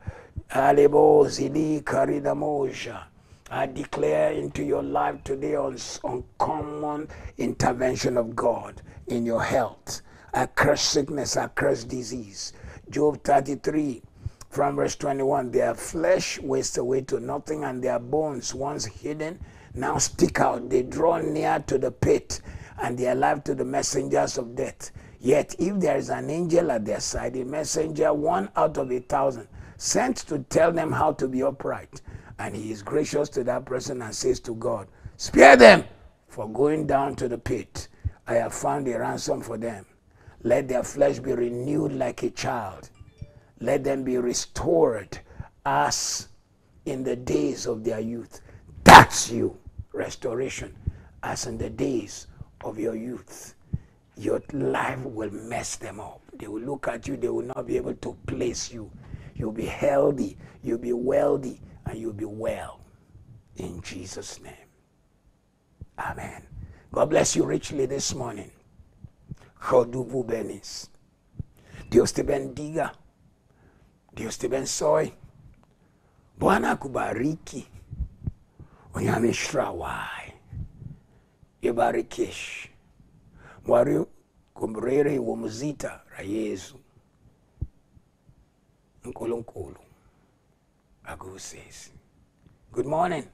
Alebo Zili Karidamosha. I declare into your life today on uncommon intervention of God in your health. I curse sickness, I curse disease. Job thirty-three, from verse twenty-one, their flesh wastes away to nothing, and their bones, once hidden, now stick out. They draw near to the pit, and they are alive to the messengers of death. Yet if there is an angel at their side, a messenger, one out of a thousand, sent to tell them how to be upright, and he is gracious to that person and says to God, spare them for going down to the pit. I have found a ransom for them. Let their flesh be renewed like a child. Let them be restored as in the days of their youth. That's you, restoration, as in the days of your youth. Your life will mess them up. They will look at you. They will not be able to place you. You'll be healthy. You'll be wealthy. And you'll be well. In Jesus' name. Amen. God bless you richly this morning. Khodubu benis. Dios te bendiga. Dios te bensoy. Bwana kubariki. Onyame shrawai. Ibarikish. Mwari kumbrere womuzita ra Yesu. Nkolonkolo. Agu says, good morning.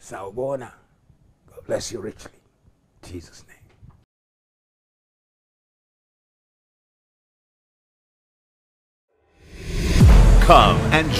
Saubona. God bless you richly. In Jesus' name. Come and